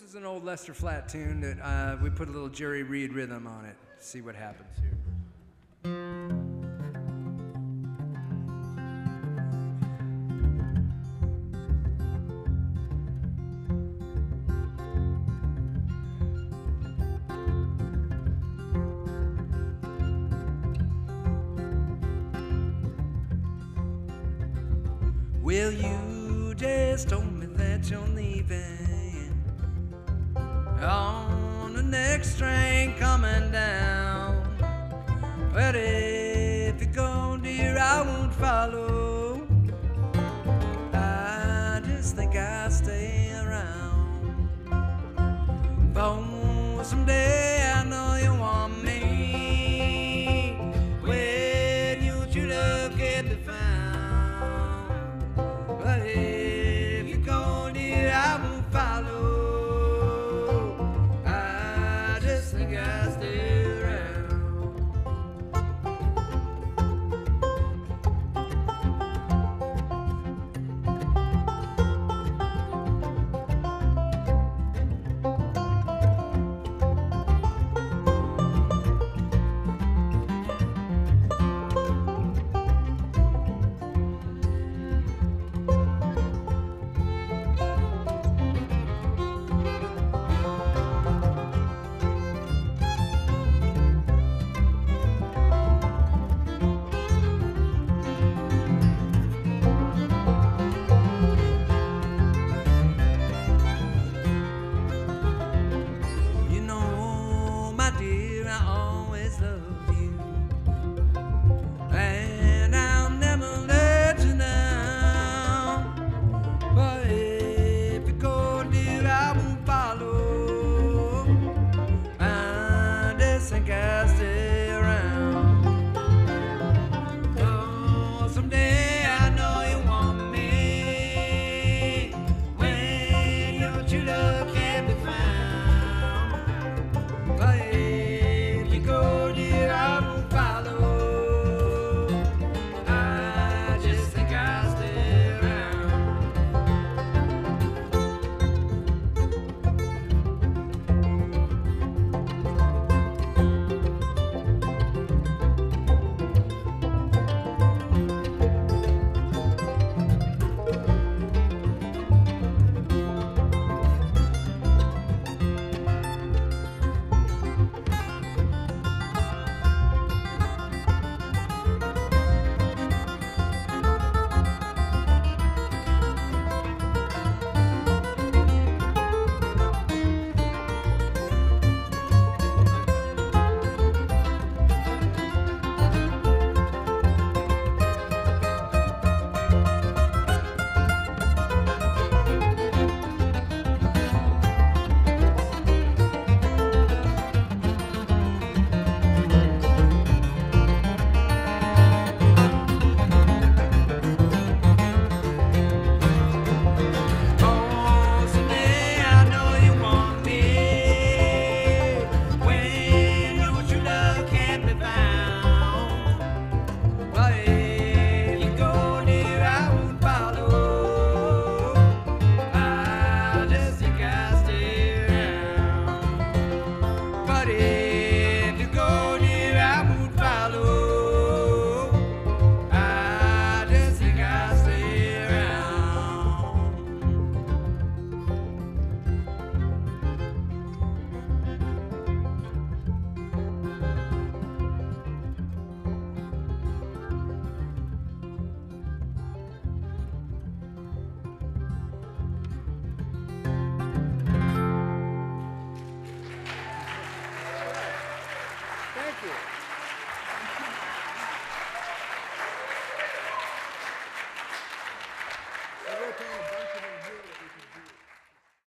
This is an old Lester Flat tune that we put a little Jerry Reed rhythm on it. See what happens here. Well, you just told me that you're leaving on the next train coming down. But if you go, dear, I won't follow. I just think I'll stay around for some days.